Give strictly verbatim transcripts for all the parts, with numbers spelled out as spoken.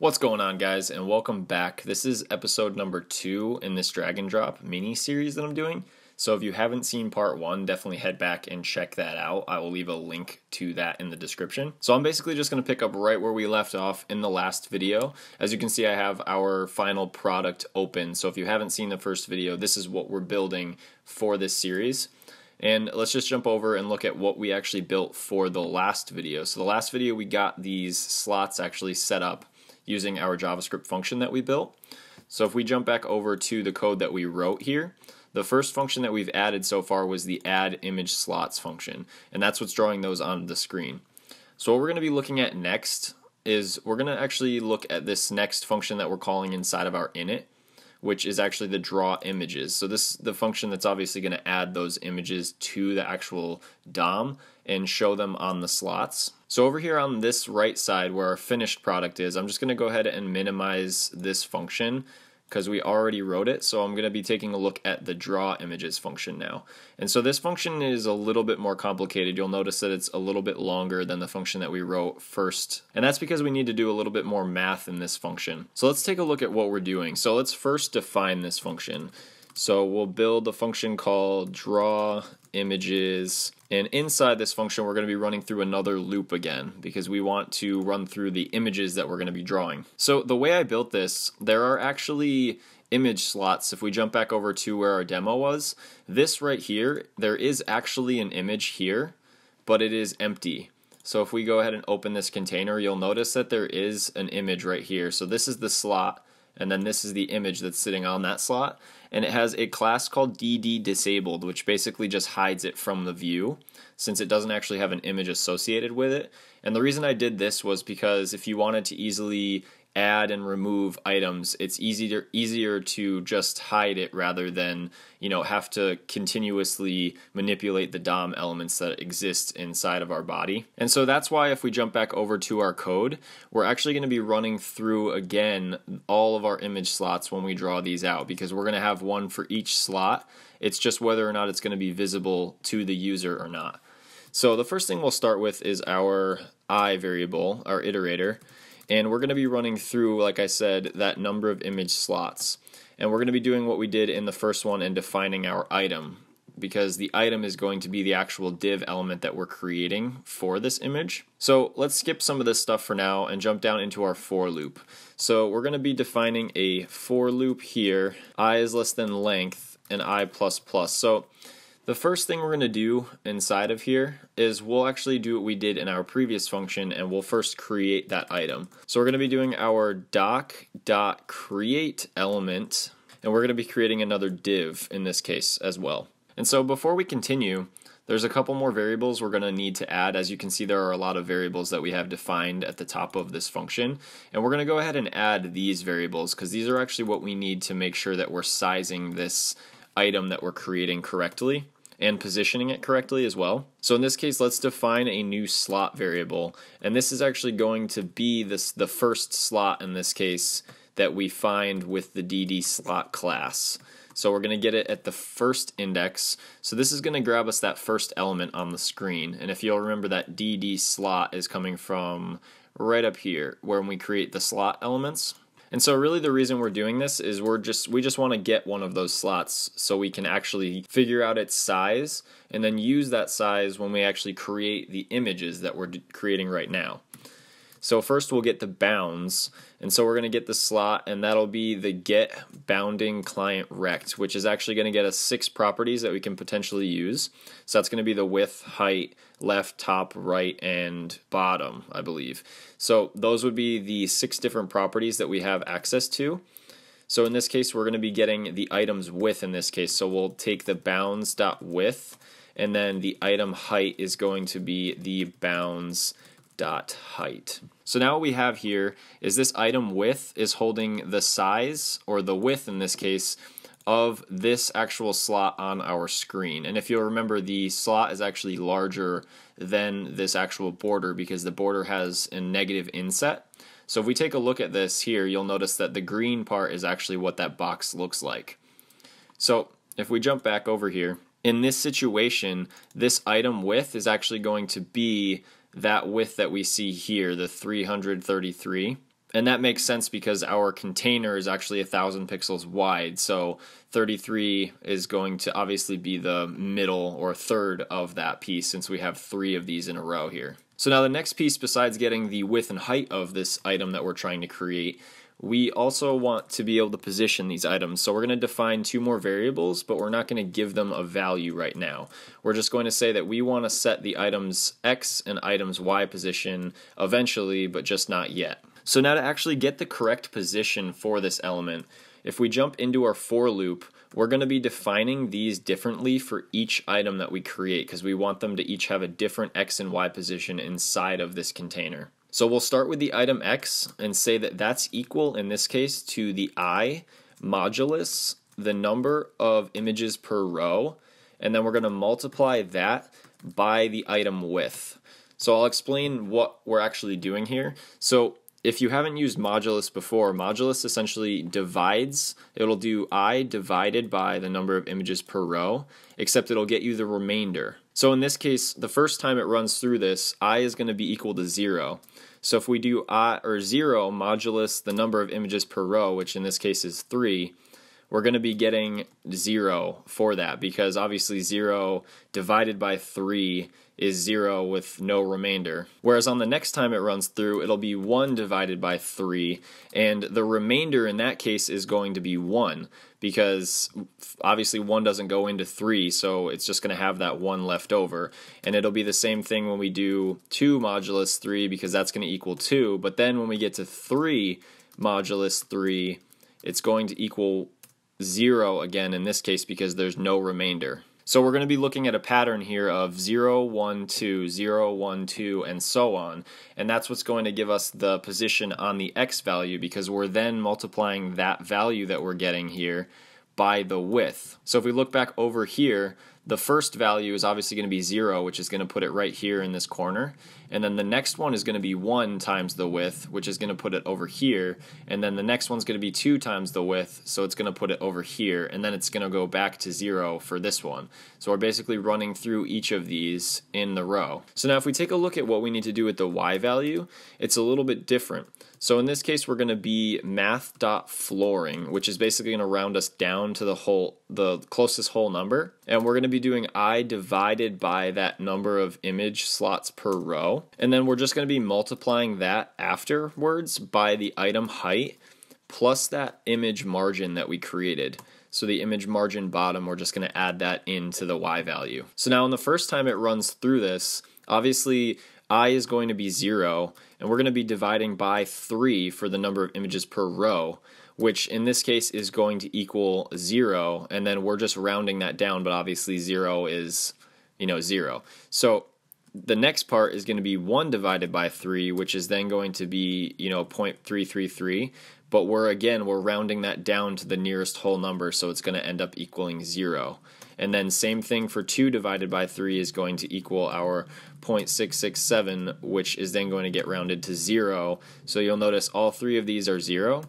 What's going on, guys, and welcome back. This is episode number two in this drag and drop mini series that I'm doing. So if you haven't seen part one, definitely head back and check that out. I will leave a link to that in the description. So I'm basically just going to pick up right where we left off in the last video. As you can see, I have our final product open. So if you haven't seen the first video, this is what we're building for this series. And let's just jump over and look at what we actually built for the last video. So the last video, we got these slots actually set up using our JavaScript function that we built. So if we jump back over to the code that we wrote here, the first function that we've added so far was the add image slots function, and that's what's drawing those onto the screen. So what we're going to be looking at next is we're going to actually look at this next function that we're calling inside of our init, which is actually the draw images. So this is the function that's obviously going to add those images to the actual D O M and show them on the slots. So over here on this right side where our finished product is, I'm just going to go ahead and minimize this function because we already wrote it. So I'm going to be taking a look at the draw images function now. And so this function is a little bit more complicated. You'll notice that it's a little bit longer than the function that we wrote first. And that's because we need to do a little bit more math in this function. So let's take a look at what we're doing. So let's first define this function. So we'll build a function called draw images, and inside this function we're going to be running through another loop again because we want to run through the images that we're going to be drawing. So the way I built this, there are actually image slots. If we jump back over to where our demo was, this right here, there is actually an image here, but it is empty. So if we go ahead and open this container, you'll notice that there is an image right here. So this is the slot, and then this is the image that's sitting on that slot, and it has a class called D D disabled, which basically just hides it from the view since it doesn't actually have an image associated with it. And the reason I did this was because if you wanted to easily add and remove items, it's easier easier to just hide it rather than, you know, have to continuously manipulate the D O M elements that exist inside of our body. And so that's why if we jump back over to our code, we're actually going to be running through again all of our image slots when we draw these out, because we're going to have one for each slot. It's just whether or not it's going to be visible to the user or not. So the first thing we'll start with is our I variable, our iterator. And we're going to be running through, like I said, that number of image slots. And we're going to be doing what we did in the first one and defining our item, because the item is going to be the actual div element that we're creating for this image. So let's skip some of this stuff for now and jump down into our for loop. So we're going to be defining a for loop here. I is less than length and I plus plus. So the first thing we're going to do inside of here is we'll actually do what we did in our previous function, and we'll first create that item. So we're going to be doing our doc dot create element, and we're going to be creating another div in this case as well. And so before we continue, there's a couple more variables we're going to need to add. As you can see, there are a lot of variables that we have defined at the top of this function, and we're going to go ahead and add these variables because these are actually what we need to make sure that we're sizing this item that we're creating correctly and positioning it correctly as well. So in this case, let's define a new slot variable, and this is actually going to be this the first slot in this case that we find with the D D slot class. So we're going to get it at the first index. So this is going to grab us that first element on the screen, and if you'll remember, that D D slot is coming from right up here where we create the slot elements. And so really the reason we're doing this is we're just we just want to get one of those slots so we can actually figure out its size and then use that size when we actually create the images that we're creating right now. So first we'll get the bounds, and so we're going to get the slot, and that'll be the get bounding client rect, which is actually going to get us six properties that we can potentially use. So that's going to be the width, height, left, top, right, and bottom, I believe. So those would be the six different properties that we have access to. So in this case, we're going to be getting the item's width in this case. So we'll take the bounds dot width, and then the item height is going to be the bounds dot height. So now what we have here is this item width is holding the size, or the width in this case, of this actual slot on our screen. And if you'll remember, the slot is actually larger than this actual border because the border has a negative inset. So if we take a look at this here, you'll notice that the green part is actually what that box looks like. So if we jump back over here, in this situation, this item width is actually going to be that width that we see here, the three hundred thirty-three, And that makes sense because our container is actually one thousand pixels wide, so thirty-three is going to obviously be the middle or third of that piece since we have three of these in a row here. So now the next piece, besides getting the width and height of this item that we're trying to create, we also want to be able to position these items. So we're going to define two more variables, but we're not going to give them a value right now. We're just going to say that we want to set the item's X and item's Y position eventually, but just not yet. So now to actually get the correct position for this element, if we jump into our for loop, we're going to be defining these differently for each item that we create because we want them to each have a different X and Y position inside of this container. So we'll start with the item X and say that that's equal, in this case, to the I modulus the number of images per row, and then we're going to multiply that by the item width. So I'll explain what we're actually doing here. So if you haven't used modulus before, modulus essentially divides. It'll do I divided by the number of images per row, except it'll get you the remainder. So in this case, the first time it runs through this, I is going to be equal to zero. So if we do I or zero modulus the number of images per row, which in this case is three, we're going to be getting zero for that because obviously zero divided by three is zero with no remainder. Whereas on the next time it runs through, it'll be one divided by three, and the remainder in that case is going to be one because obviously one doesn't go into three, so it's just going to have that one left over. And it'll be the same thing when we do two modulus three because that's going to equal two, but then when we get to three modulus three, it's going to equal zero again in this case because there's no remainder. So we're going to be looking at a pattern here of zero, one, two, zero, one, two, and so on, and that's what's going to give us the position on the X value because we're then multiplying that value that we're getting here by the width. So if we look back over here, the first value is obviously going to be zero, which is going to put it right here in this corner, and then the next one is going to be one times the width, which is going to put it over here, and then the next one's going to be two times the width, so it's going to put it over here, and then it's going to go back to zero for this one. So we're basically running through each of these in the row. So now if we take a look at what we need to do with the Y value, it's a little bit different. So in this case, we're going to be math.flooring, which is basically going to round us down to the whole, the closest whole number, and we're going to be doing I divided by that number of image slots per row, and then we're just going to be multiplying that afterwards by the item height plus that image margin that we created. So the image margin bottom, we're just going to add that into the Y value. So now on the first time it runs through this, obviously I is going to be zero, and we're going to be dividing by three for the number of images per row, which in this case is going to equal zero, and then we're just rounding that down, but obviously zero is, you know, zero. So the next part is going to be one divided by three, which is then going to be, you know, zero point three three three, but we're, again, we're rounding that down to the nearest whole number, so it's going to end up equaling zero. And then same thing for two divided by three is going to equal our zero point six six seven, which is then going to get rounded to zero. So you'll notice all three of these are zero.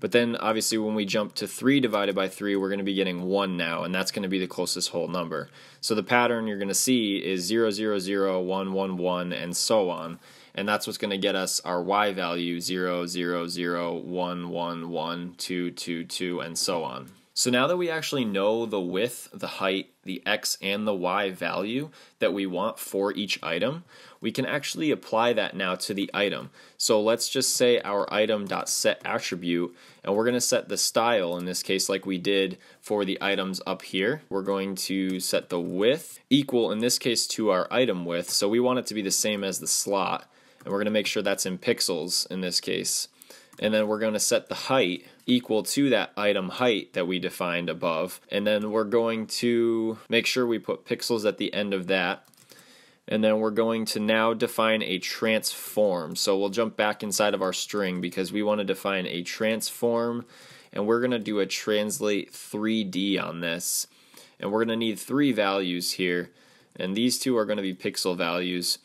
But then obviously when we jump to three divided by three, we're going to be getting one now, and that's going to be the closest whole number. So the pattern you're going to see is zero, zero, zero, one, one, one, and so on. And that's what's going to get us our Y value, zero, zero, zero, one, one, one, two, two, two, and so on. So now that we actually know the width, the height, the X, and the Y value that we want for each item, we can actually apply that now to the item. So let's just say our item.setAttribute, and we're going to set the style, in this case like we did for the items up here. We're going to set the width equal, in this case, to our item width, so we want it to be the same as the slot, and we're going to make sure that's in pixels in this case. And then we're going to set the height equal to that item height that we defined above. And then we're going to make sure we put pixels at the end of that. And then we're going to now define a transform. So we'll jump back inside of our string because we want to define a transform. And we're going to do a translate three D on this. And we're going to need three values here. And these two are going to be pixel values.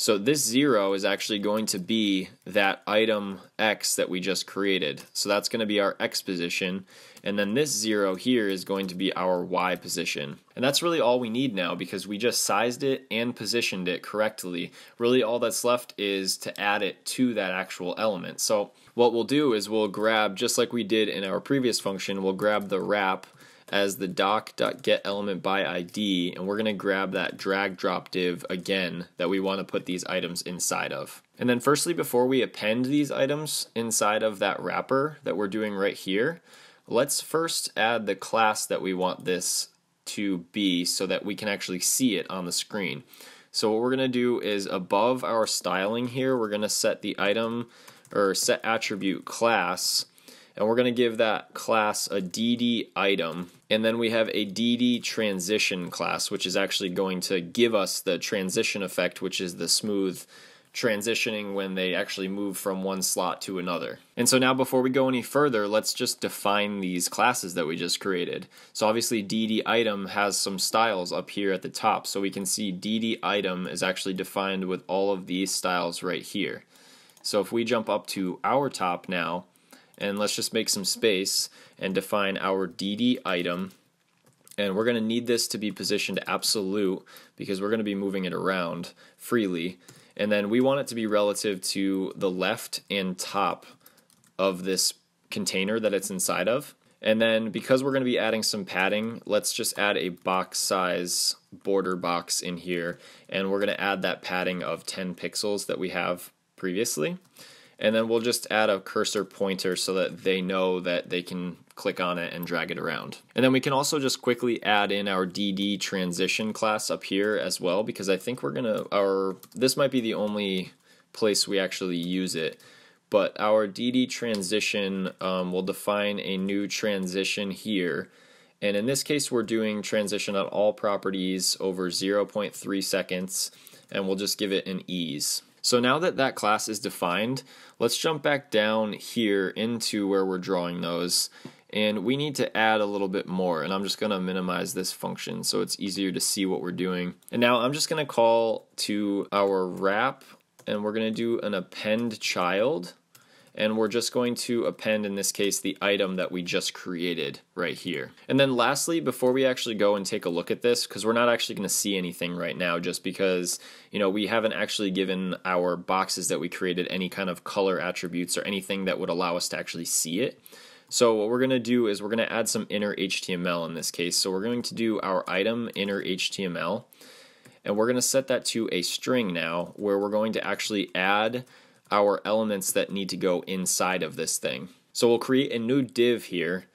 So this zero is actually going to be that item X that we just created. So that's going to be our X position. And then this zero here is going to be our Y position. And that's really all we need now because we just sized it and positioned it correctly. Really all that's left is to add it to that actual element. So what we'll do is we'll grab, just like we did in our previous function, we'll grab the wrap as the doc.getElementById, and we're going to grab that drag drop div again that we want to put these items inside of. And then firstly, before we append these items inside of that wrapper that we're doing right here, let's first add the class that we want this to be so that we can actually see it on the screen. So what we're going to do is above our styling here, we're going to set the item or set attribute class, and we're going to give that class a D D item, and then we have a D D transition class, which is actually going to give us the transition effect, which is the smooth transitioning when they actually move from one slot to another. And so now before we go any further, let's just define these classes that we just created. So obviously D D item has some styles up here at the top, so we can see D D item is actually defined with all of these styles right here. So if we jump up to our top now, and let's just make some space and define our D D item. And we're going to need this to be positioned absolute because we're going to be moving it around freely. And then we want it to be relative to the left and top of this container that it's inside of. And then because we're going to be adding some padding, let's just add a box size border box in here. And we're going to add that padding of ten pixels that we have previously. And then we'll just add a cursor pointer so that they know that they can click on it and drag it around. And then we can also just quickly add in our D D transition class up here as well, because I think we're gonna, our, this might be the only place we actually use it. But our D D transition um, will define a new transition here. And in this case, we're doing transition on all properties over zero point three seconds, and we'll just give it an ease. So now that that class is defined, let's jump back down here into where we're drawing those, and we need to add a little bit more, and I'm just going to minimize this function so it's easier to see what we're doing. And now I'm just going to call to our wrap, and we're going to do an append child, and we're just going to append, in this case, the item that we just created right here. And then lastly, before we actually go and take a look at this, because we're not actually going to see anything right now just because, you know, we haven't actually given our boxes that we created any kind of color attributes or anything that would allow us to actually see it. So what we're going to do is we're going to add some inner H T M L in this case. So we're going to do our item inner H T M L, and we're going to set that to a string now, where we're going to actually add our elements that need to go inside of this thing. So we'll create a new div here,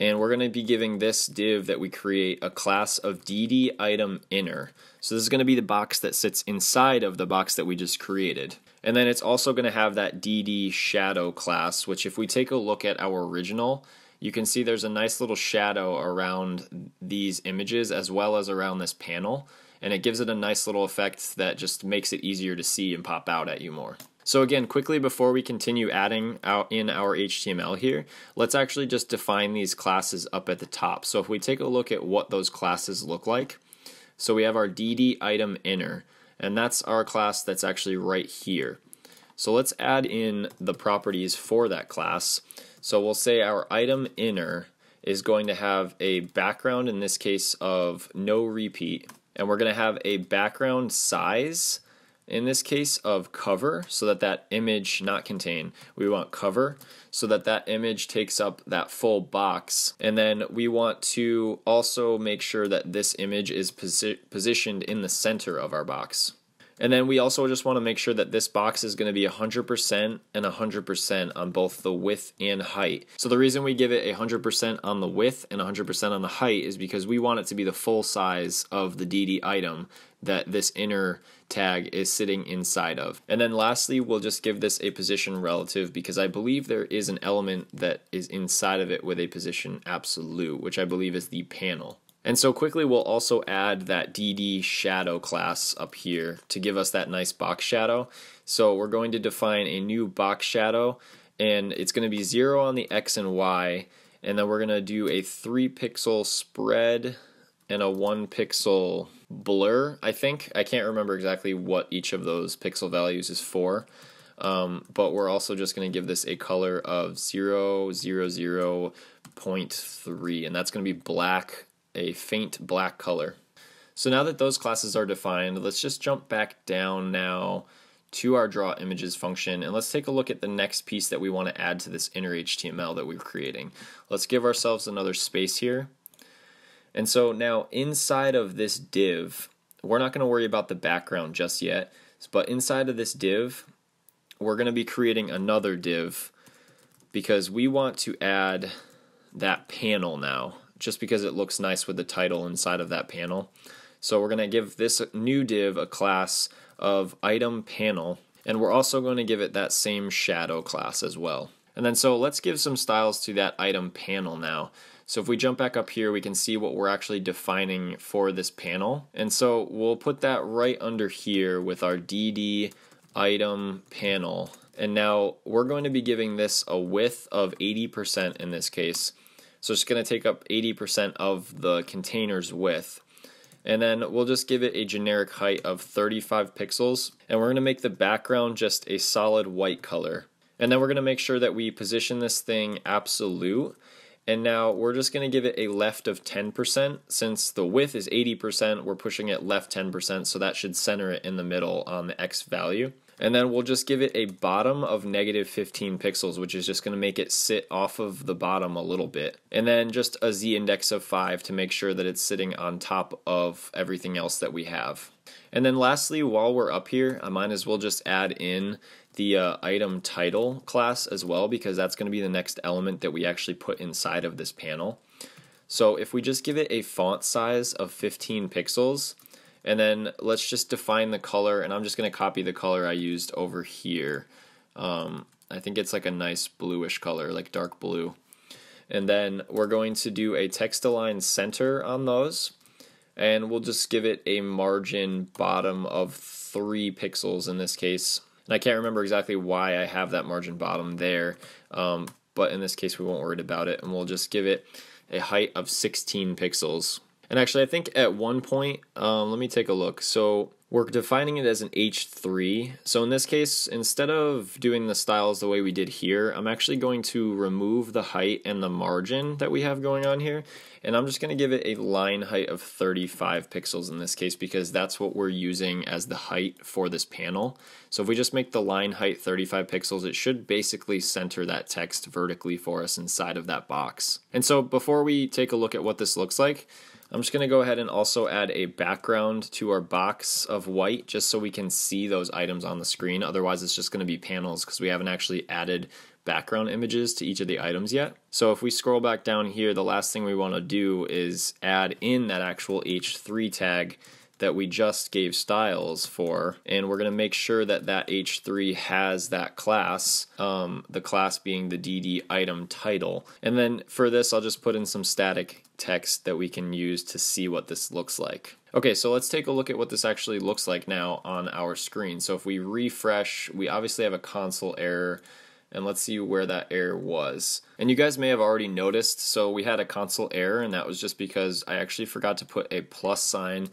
and we're going to be giving this div that we create a class of D D item inner. So this is going to be the box that sits inside of the box that we just created. And then it's also going to have that D D shadow class, which if we take a look at our original, you can see there's a nice little shadow around these images as well as around this panel, and it gives it a nice little effect that just makes it easier to see and pop out at you more. So again, quickly before we continue adding out in our H T M L here, let's actually just define these classes up at the top. So if we take a look at what those classes look like, so we have our D D item inner, and that's our class that's actually right here. So let's add in the properties for that class. So we'll say our item inner is going to have a background, in this case, of no repeat, and we're going to have a background size, in this case, of cover, so that that image, not contain, we want cover, so that that image takes up that full box. And then we want to also make sure that this image is posi positioned in the center of our box. And then we also just want to make sure that this box is going to be one hundred percent and one hundred percent on both the width and height. So the reason we give it one hundred percent on the width and one hundred percent on the height is because we want it to be the full size of the D D item that this inner tag is sitting inside of. And then lastly, we'll just give this a position relative, because I believe there is an element that is inside of it with a position absolute, which I believe is the panel. And so quickly, we'll also add that D D shadow class up here to give us that nice box shadow. So we're going to define a new box shadow, and it's going to be zero on the X and Y, and then we're going to do a three pixel spread and a one pixel blur, I think. I can't remember exactly what each of those pixel values is for, um, but we're also just going to give this a color of zero, zero, zero point three, and that's going to be black, a faint black color. So now that those classes are defined, let's just jump back down now to our draw images function, and let's take a look at the next piece that we want to add to this inner H T M L that we're creating. Let's give ourselves another space here. And so now inside of this div, we're not going to worry about the background just yet, but inside of this div, we're going to be creating another div because we want to add that panel now, just because it looks nice with the title inside of that panel. So we're going to give this new div a class of item panel, and we're also going to give it that same shadow class as well. And then so let's give some styles to that item panel now. So if we jump back up here, we can see what we're actually defining for this panel. And so we'll put that right under here with our D D item panel. And now we're going to be giving this a width of eighty percent in this case. So it's going to take up eighty percent of the container's width. And then we'll just give it a generic height of thirty-five pixels. And we're going to make the background just a solid white color. And then we're going to make sure that we position this thing absolute. And now we're just going to give it a left of ten percent. Since the width is eighty percent, we're pushing it left ten percent, so that should center it in the middle on the X value. And then we'll just give it a bottom of negative fifteen pixels, which is just going to make it sit off of the bottom a little bit. And then just a z-index of five to make sure that it's sitting on top of everything else that we have. And then lastly, while we're up here, I might as well just add in the uh, item title class as well, because that's going to be the next element that we actually put inside of this panel. So if we just give it a font size of fifteen pixels, and then let's just define the color, and I'm just going to copy the color I used over here. Um, I think it's like a nice bluish color, like dark blue. And then we're going to do a text-align center on those, and we'll just give it a margin bottom of three pixels in this case. And I can't remember exactly why I have that margin bottom there, um, but in this case we won't worry about it, and we'll just give it a height of sixteen pixels. And actually I think at one point, um, let me take a look, so we're defining it as an H three, so in this case, instead of doing the styles the way we did here, I'm actually going to remove the height and the margin that we have going on here, and I'm just going to give it a line height of thirty-five pixels in this case, because that's what we're using as the height for this panel. So if we just make the line height thirty-five pixels, it should basically center that text vertically for us inside of that box. And so before we take a look at what this looks like, I'm just going to go ahead and also add a background to our box of white, just so we can see those items on the screen. Otherwise it's just going to be panels, because we haven't actually added background images to each of the items yet. So if we scroll back down here, the last thing we want to do is add in that actual H three tag that we just gave styles for, and we're going to make sure that that H three has that class, um, the class being the D D item title. And then for this, I'll just put in some static text that we can use to see what this looks like. Okay, so let's take a look at what this actually looks like now on our screen. So if we refresh, we obviously have a console error, and let's see where that error was. And you guys may have already noticed, so we had a console error, and that was just because I actually forgot to put a plus sign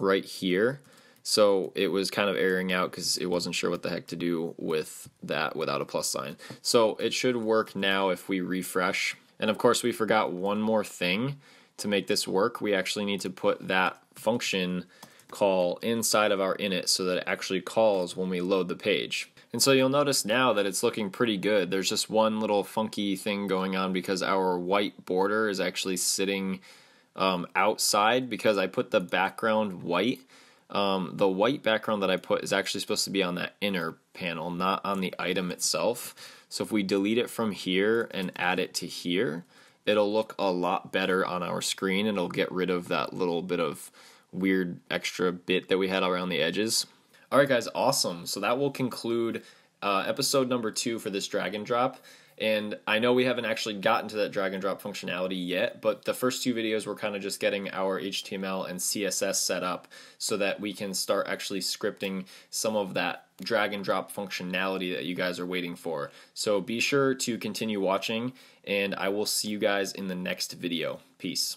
right here, so it was kind of erroring out because it wasn't sure what the heck to do with that without a plus sign. So it should work now if we refresh. And of course we forgot one more thing to make this work. We actually need to put that function call inside of our init so that it actually calls when we load the page. And so you'll notice now that it's looking pretty good. There's just one little funky thing going on because our white border is actually sitting Um, outside, because I put the background white. Um, the white background that I put is actually supposed to be on that inner panel, not on the item itself. So if we delete it from here and add it to here, it'll look a lot better on our screen, and it'll get rid of that little bit of weird extra bit that we had around the edges. Alright guys, awesome. So that will conclude uh, episode number two for this drag and drop. And I know we haven't actually gotten to that drag and drop functionality yet, but the first two videos were kind of just getting our H T M L and C S S set up so that we can start actually scripting some of that drag and drop functionality that you guys are waiting for. So be sure to continue watching, and I will see you guys in the next video. Peace.